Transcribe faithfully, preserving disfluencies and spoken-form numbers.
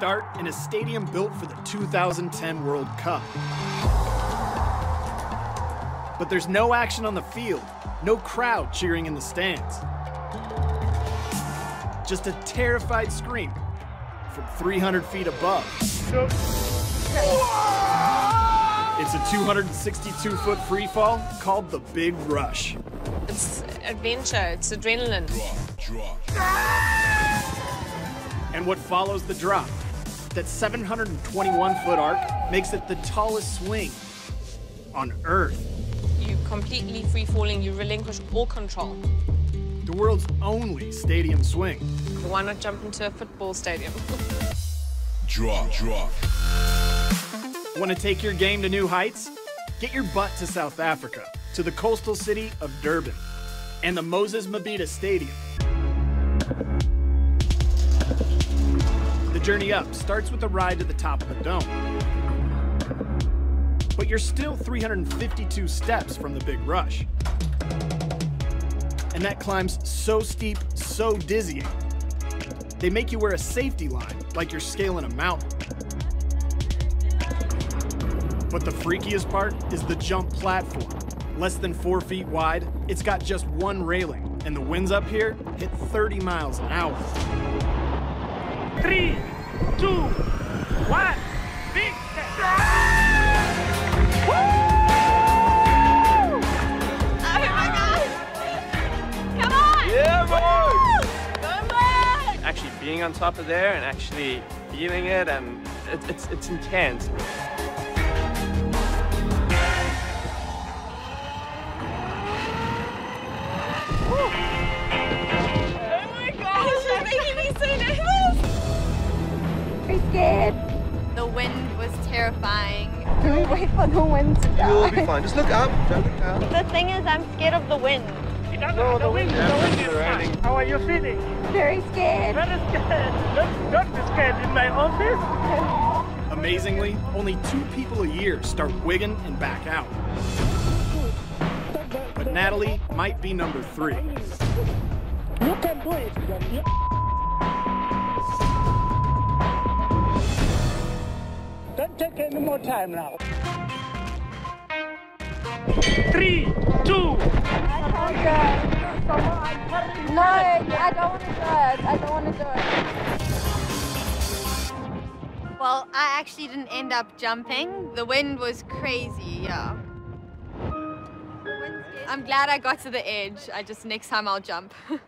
start in a stadium built for the two thousand ten World Cup. But there's no action on the field, no crowd cheering in the stands. Just a terrified scream from three hundred feet above. It's a two hundred sixty-two foot free fall called the Big Rush. It's adventure, it's adrenaline. Drop, drop. And what follows the drop, that seven hundred twenty-one foot arc makes it the tallest swing on Earth. You're completely free falling, you relinquish all control. The world's only stadium swing. Why not jump into a football stadium? Drop, drop. Want to take your game to new heights? Get your butt to South Africa, to the coastal city of Durban and the Moses Mabhida Stadium. The journey up starts with a ride to the top of the dome. But you're still three hundred fifty-two steps from the Big Rush. And that climb's so steep, so dizzying, they make you wear a safety line like you're scaling a mountain. But the freakiest part is the jump platform. Less than four feet wide, it's got just one railing, and the winds up here hit thirty miles an hour. Three, two, one, big step! Woo! Actually being on top of there and actually feeling it, and it, it's, it's intense. Woo. Oh my gosh, you're making me so nervous! I'm scared. The wind was terrifying. Don't wait for the wind to die. You'll be fine. Just look up. Don't look down. The thing is, I'm scared of the wind. No, the wind, the wind is fine. How are you feeling? Very scared. Very scared. Don't, don't be scared in my office. Amazingly, only two people a year start wigging and back out. But Natalie might be number three. You can do it. Don't take any more time now. Three, two. I can't do it. No, I don't want to do it. I don't want to do it. Well, I actually didn't end up jumping. The wind was crazy, yeah. I'm glad I got to the edge. I just, next time I'll jump.